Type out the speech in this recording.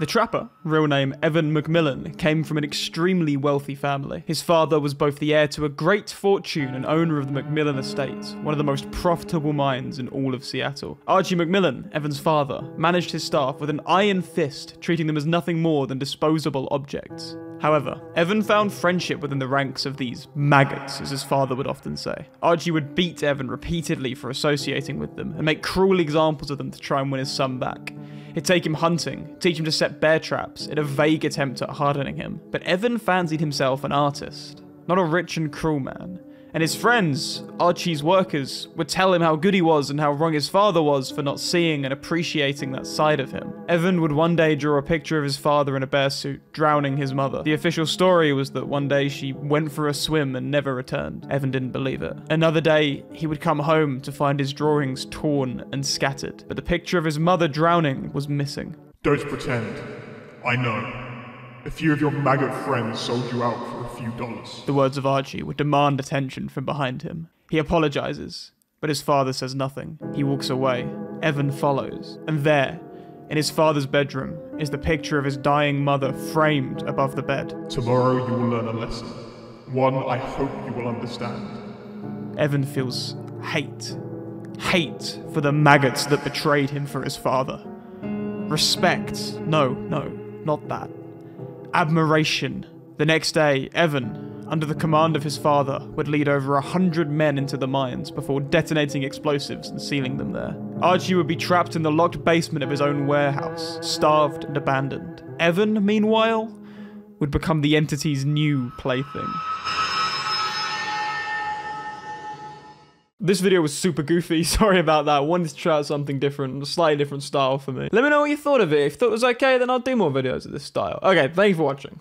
The trapper, real name Evan MacMillan, came from an extremely wealthy family. His father was both the heir to a great fortune and owner of the MacMillan estate, one of the most profitable mines in all of Seattle. Archie MacMillan, Evan's father, managed his staff with an iron fist, treating them as nothing more than disposable objects. However, Evan found friendship within the ranks of these maggots, as his father would often say. Archie would beat Evan repeatedly for associating with them, and make cruel examples of them to try and win his son back. He'd take him hunting, teach him to set bear traps, in a vague attempt at hardening him. But Evan fancied himself an artist, not a rich and cruel man. And his friends, Archie's workers, would tell him how good he was and how wrong his father was for not seeing and appreciating that side of him. Evan would one day draw a picture of his father in a bear suit, drowning his mother. The official story was that one day she went for a swim and never returned. Evan didn't believe it. Another day, he would come home to find his drawings torn and scattered, but the picture of his mother drowning was missing. Don't pretend. I know. A few of your maggot friends sold you out for a few dollars. The words of Archie would demand attention from behind him. He apologizes, but his father says nothing. He walks away. Evan follows. And there, in his father's bedroom, is the picture of his dying mother framed above the bed. Tomorrow you will learn a lesson. One I hope you will understand. Evan feels hate. Hate for the maggots that betrayed him for his father. Respect. No, not that. Admiration. The next day, Evan, under the command of his father, would lead over 100 men into the mines before detonating explosives and sealing them there. Archie would be trapped in the locked basement of his own warehouse, starved and abandoned. Evan, meanwhile, would become the entity's new plaything. This video was super goofy, sorry about that. I wanted to try out something different, a slightly different style for me. Let me know what you thought of it. If you thought it was okay, then I'll do more videos of this style. Okay, thank you for watching.